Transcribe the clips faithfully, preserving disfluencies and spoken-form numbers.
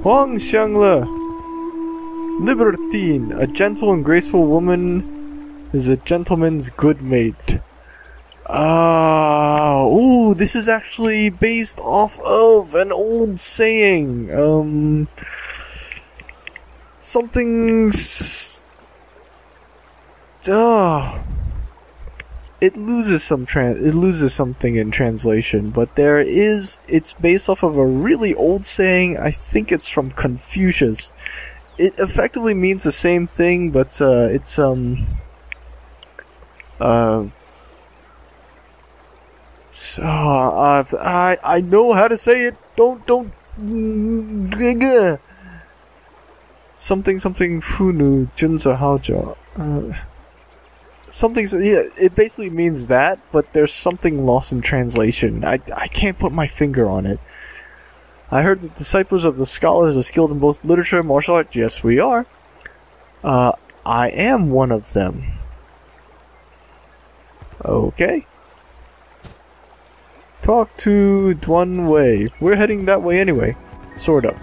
Huang Xiangla, libertine, a gentle and graceful woman is a gentleman's good mate. Ah, uh, ooh, this is actually based off of an old saying. Um, something. Duh. It loses some trans. It loses something in translation, but there is. It's based off of a really old saying. I think it's from Confucius. It effectively means the same thing, but uh, it's um. Uh. So uh, I I know how to say it. Don't don't. Something something funu junza haoja. Something yeah. It basically means that, but there's something lost in translation. I I can't put my finger on it. I heard that disciples of the scholars are skilled in both literature and martial art. Yes, we are. Uh, I am one of them. Okay. Talk to Duan Wei. We're heading that way anyway. Sort of.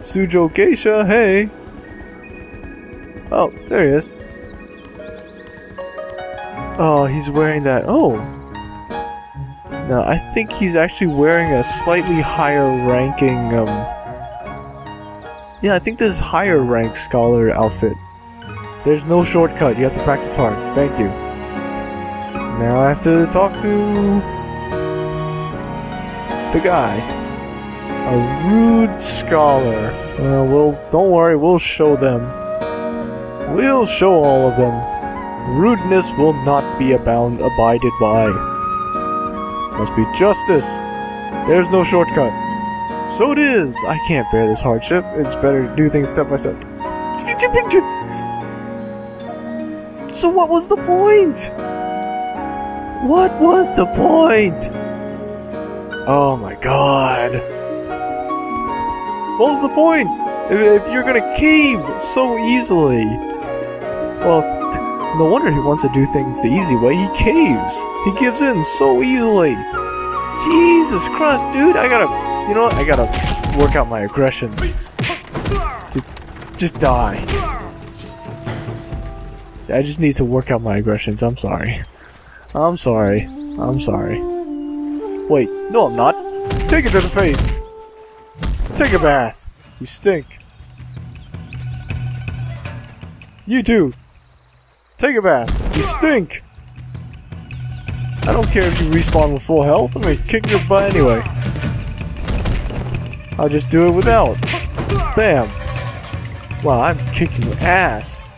Sujo Keisha, hey! Oh, there he is. Oh, he's wearing that. Oh! No, I think he's actually wearing a slightly higher ranking, um... yeah, I think this is higher rank scholar outfit. There's no shortcut. You have to practice hard. Thank you. Now I have to talk to the guy. A rude scholar. Uh, well, don't worry, we'll show them. We'll show all of them. Rudeness will not be abound abided by. Must be justice. There's no shortcut. So it is. I can't bear this hardship. It's better to do things step by step. So what was the point? What was the point? Oh my god. What was the point? If, if you're gonna cave so easily. Well, no wonder he wants to do things the easy way. He caves. He gives in so easily. Jesus Christ, dude. I gotta, you know what? I gotta work out my aggressions. To just die. I just need to work out my aggressions. I'm sorry. I'm sorry. I'm sorry. Wait, no I'm not. Take it to the face. Take a bath. You stink. You too. Take a bath. You stink. I don't care if you respawn with full health. I'm gonna kick your butt anyway. I'll just do it without. Bam. Wow, I'm kicking ass.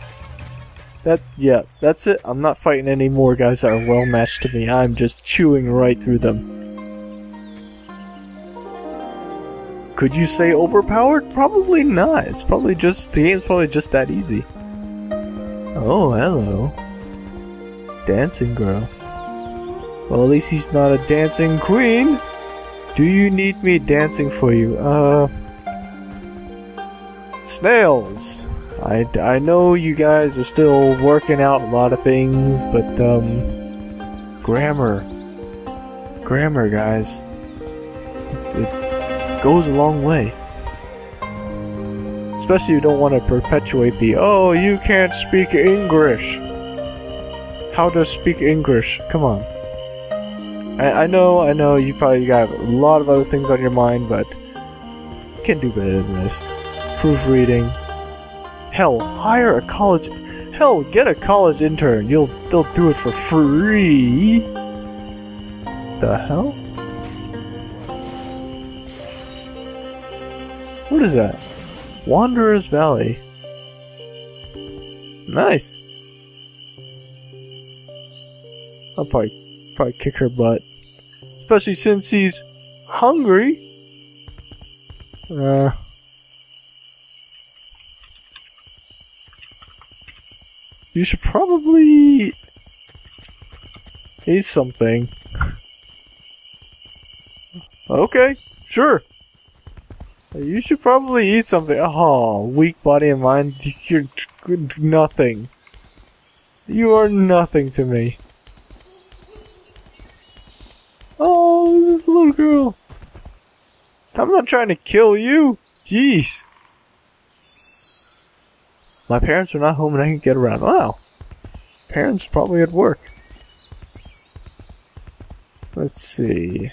That, yeah, that's it. I'm not fighting any more guys that are well matched to me. I'm just chewing right through them. Could you say overpowered? Probably not. It's probably just, the game's probably just that easy. Oh, hello. Dancing girl. Well, at least he's not a dancing queen. Do you need me dancing for you? Uh... Snails! I, I know you guys are still working out a lot of things, but, um, grammar. Grammar, guys. It, it goes a long way. Especially you don't want to perpetuate the, oh, you can't speak English. How to speak English? Come on. I, I know, I know, you probably got a lot of other things on your mind, but you can do better than this. Proofreading. Hell, hire a college... Hell, get a college intern. You'll... They'll do it for free. The hell? What is that? Wanderer's Valley. Nice. I'll probably... Probably kick her butt. Especially since he's... hungry. Uh... You should probably eat something. Okay, sure. You should probably eat something. Oh, weak body and mind. You're nothing. You are nothing to me. Oh, this little girl. I'm not trying to kill you. Jeez. My parents are not home and I can get around. Wow. Parents probably at work. Let's see.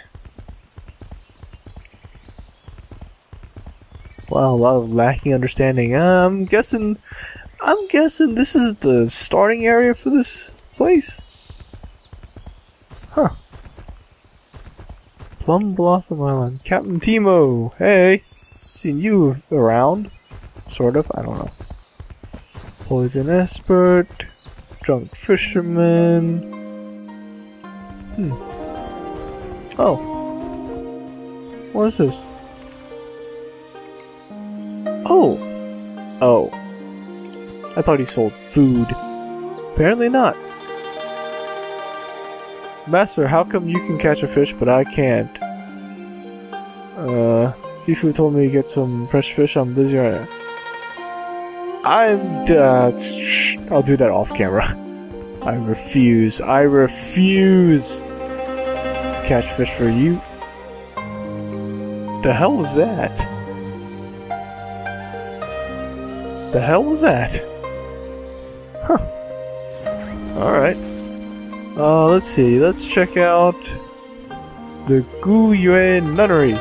Wow, a lot of lacking understanding. Uh, I'm guessing... I'm guessing this is the starting area for this place. Huh. Plum Blossom Island. Captain Timo! Hey! Seen you around. Sort of. I don't know. Poison expert. Drunk fisherman. Hmm. Oh. What is this? Oh! Oh. I thought he sold food. Apparently not. Master, how come you can catch a fish but I can't? Uh, Sifu told me to get some fresh fish. I'm busy right now. I'm. Uh, I'll do that off camera. I refuse. I refuse to catch fish for you. The hell was that? The hell was that? Huh. Alright. Uh, let's see. Let's check out the Guiyuan Nunnery.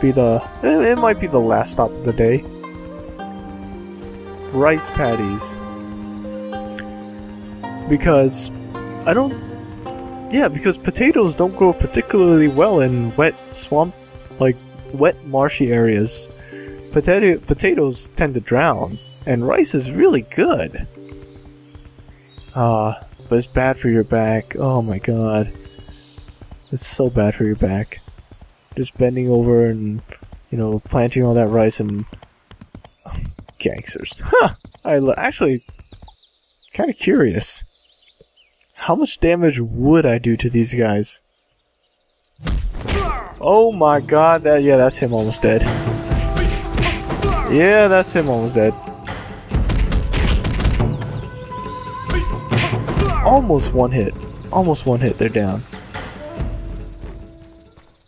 Be the. It, it might be the last stop of the day. Rice paddies. Because I don't. Yeah, because potatoes don't grow particularly well in wet swamp, like wet marshy areas. Potato potatoes tend to drown, and rice is really good. Ah, uh, but it's bad for your back. Oh my god, it's so bad for your back. Just bending over and, you know, planting all that rice and gangsters. Huh. I actually kind of curious. How much damage would I do to these guys? Oh my god! That yeah, that's him almost dead. Yeah, that's him almost dead. Almost one hit. Almost one hit, they're down.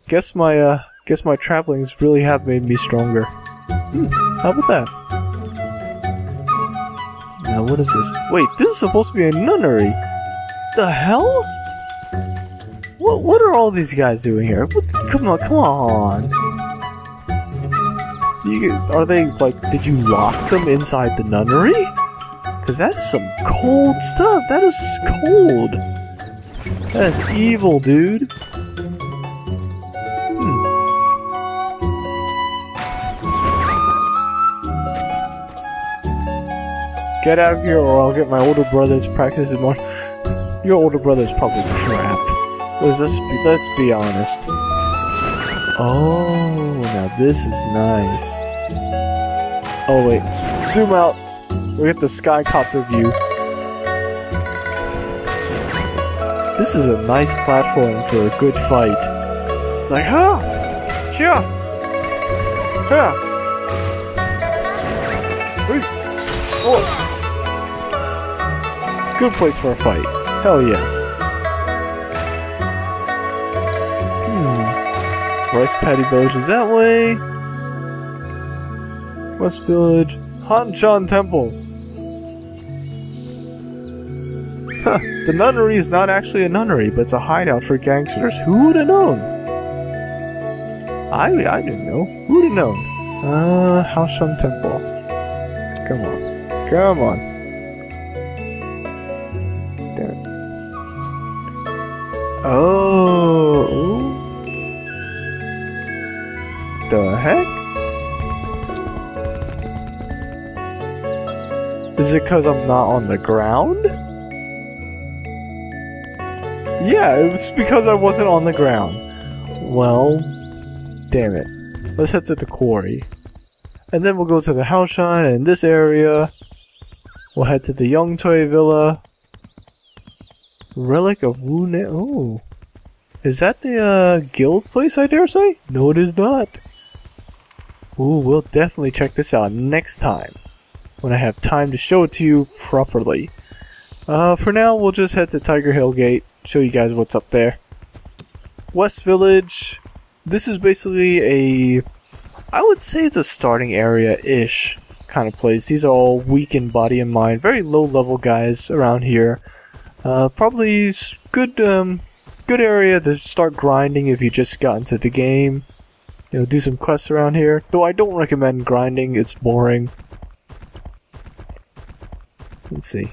Guess my, uh, guess my travelings really have made me stronger. Hmm, how about that? Now what is this? Wait, this is supposed to be a nunnery! The hell? What, what are all these guys doing here? What, come on, come on! You, are they, like, did you lock them inside the nunnery? Because that's some cold stuff. That is cold. That is evil, dude. Hmm. Get out of here or I'll get my older brother's practice more. Your older brother's probably crap. Let's, let's, be, let's be honest. Oh. Now this is nice. Oh wait, zoom out. We get the skycopter view. This is a nice platform for a good fight. It's like, huh, yeah, huh, three, four. It's a good place for a fight. Hell yeah. West Paddy Village is that way. West Village. Han Shan Temple. Huh, the nunnery is not actually a nunnery, but it's a hideout for gangsters. Who would've known? I I didn't know. Who would've known? Uh, Haoshan Temple. Come on. Come on. Damn it. Oh. Ooh. The heck? Is it because I'm not on the ground? Yeah, it's because I wasn't on the ground. Well, damn it. Let's head to the quarry. And then we'll go to the Haoshan in this area. We'll head to the Yongtoi Villa. Relic of Wu Ne- oh. Is that the uh, guild place, I dare say? No, it is not. Ooh, we'll definitely check this out next time, when I have time to show it to you properly. Uh, for now, we'll just head to Tiger Hill Gate, show you guys what's up there. West Village. This is basically a... I would say it's a starting area-ish kind of place. These are all weak in body and mind. Very low-level guys around here. Uh, probably good, um, good area to start grinding if you just got into the game. You know, do some quests around here. Though I don't recommend grinding, it's boring. Let's see.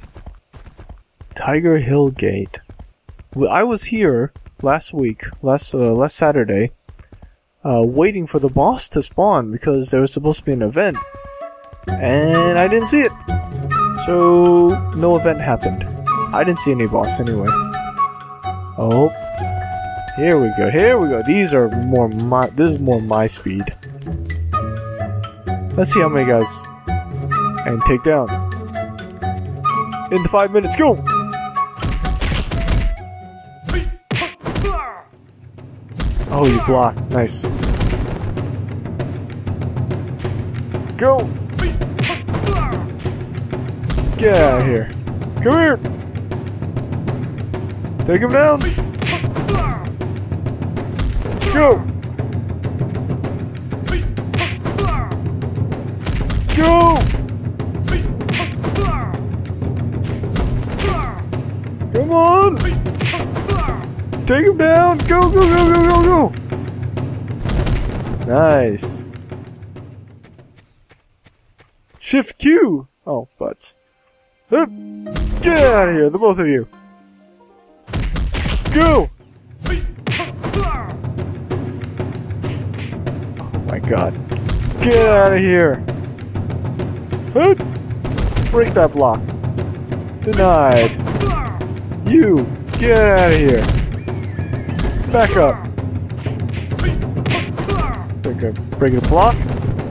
Tiger Hill Gate. Well, I was here last week, last, uh, last Saturday, uh, waiting for the boss to spawn because there was supposed to be an event. And I didn't see it. So, no event happened. I didn't see any boss anyway. Oh. Here we go, here we go. These are more my, this is more my speed. Let's see how many guys. And take down. In the five minutes, go! Oh, you block. Nice. Go! Get out of here. Come here! Take him down! Go! Go! Come on! Take him down! Go, go, go, go, go, go! Nice. Shift Q! Oh, butts. Get out of here, the both of you. Go! Oh my god. Get out of here! Break that block. Denied. You! Get out of here! Back up! Break a, break a block.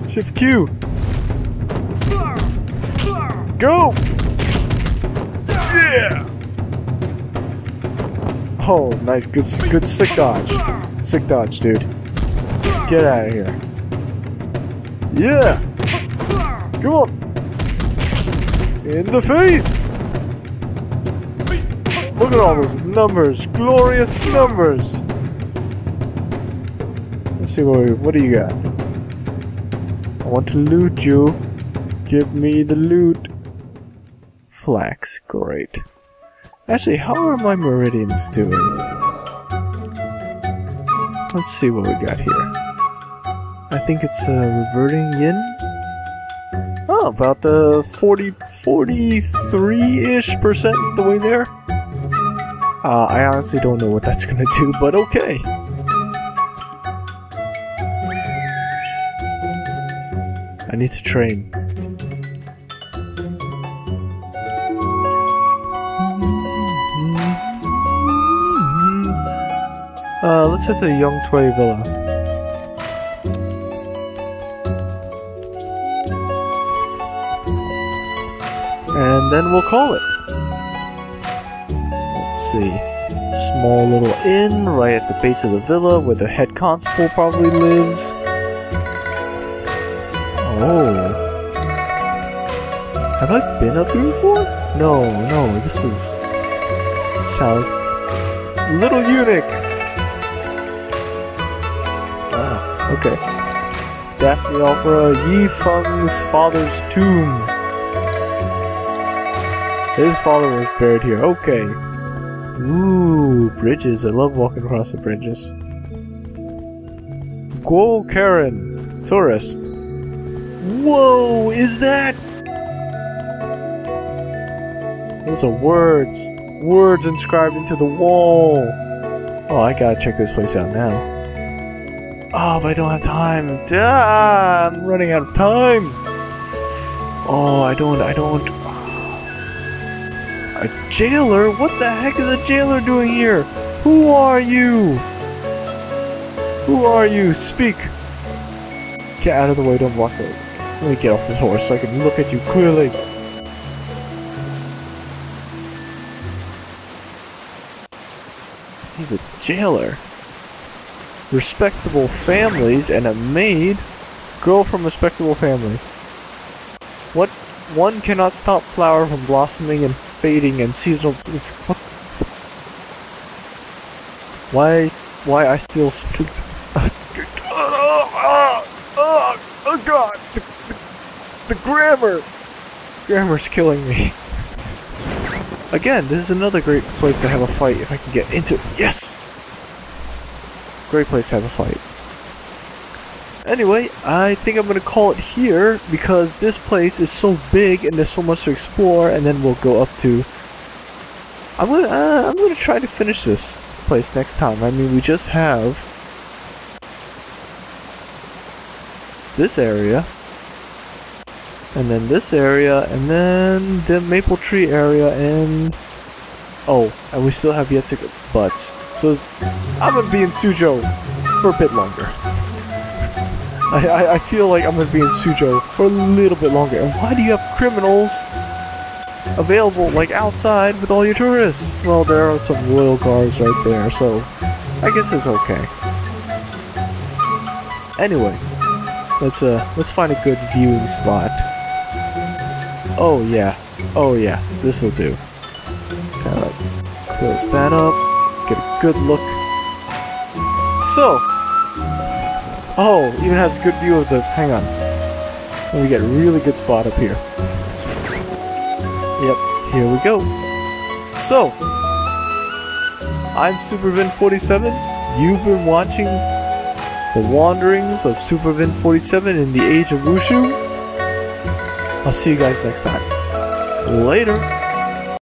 Shift Q. Go! Yeah! Oh, nice. Good, good sick dodge. Sick dodge, dude. Get out of here. Yeah! Come on! In the face! Look at all those numbers. Glorious numbers! Let's see, what, we, what do you got? I want to loot you. Give me the loot. Flax, great. Actually, how are my meridians doing? Let's see what we got here. I think it's uh, reverting yin. Oh, about the uh, forty, forty-three-ish percent the way there. Uh, I honestly don't know what that's gonna do, but okay. I need to train. Uh, let's head to the Yongtoi Villa. And then we'll call it. Let's see. Small little inn right at the base of the villa where the head constable probably lives. Oh. Have I been up here before? No, no, this is South. Little Eunuch! Okay. Daphne Opera, Yi Feng's father's tomb. His father was buried here. Okay. Ooh, bridges. I love walking across the bridges. Guo Karen, tourist. Whoa, is that? Those are words. Words inscribed into the wall. Oh, I gotta check this place out now. Oh, but I don't have time. Ah, I'm running out of time. Oh, I don't, I don't. A jailer? What the heck is a jailer doing here? Who are you? Who are you? Speak. Get out of the way, don't walk away. Let me get off this horse so I can look at you clearly. He's a jailer. Respectable families and a maid. Girl from respectable family. What? One cannot stop flower from blossoming and fading and seasonal. What? Why? Why I still? Oh, oh, oh God! The, the, the grammar. Grammar's killing me. Again, this is another great place to have a fight if I can get into it. Yes! Great place to have a fight. Anyway, I think I'm going to call it here because this place is so big and there's so much to explore, and then we'll go up to... I'm going to uh, I'm going to try to finish this place next time. I mean, we just have... this area. And then this area, and then the maple tree area, and... oh, and we still have yet to go butts. So, I'm gonna be in Suzhou for a bit longer. I, I, I feel like I'm gonna be in Suzhou for a little bit longer. And why do you have criminals available, like, outside with all your tourists? Well, there are some royal guards right there, so I guess it's okay. Anyway, let's, uh, let's find a good viewing spot. Oh yeah, oh yeah, this'll do. Uh, close that up, get a good look. So, oh, even has a good view of the, hang on. And we get a really good spot up here. Yep, here we go. So, I'm Supervinh forty-seven, you've been watching The Wanderings of Supervinh forty-seven in the Age of Wushu. I'll see you guys next time. Later!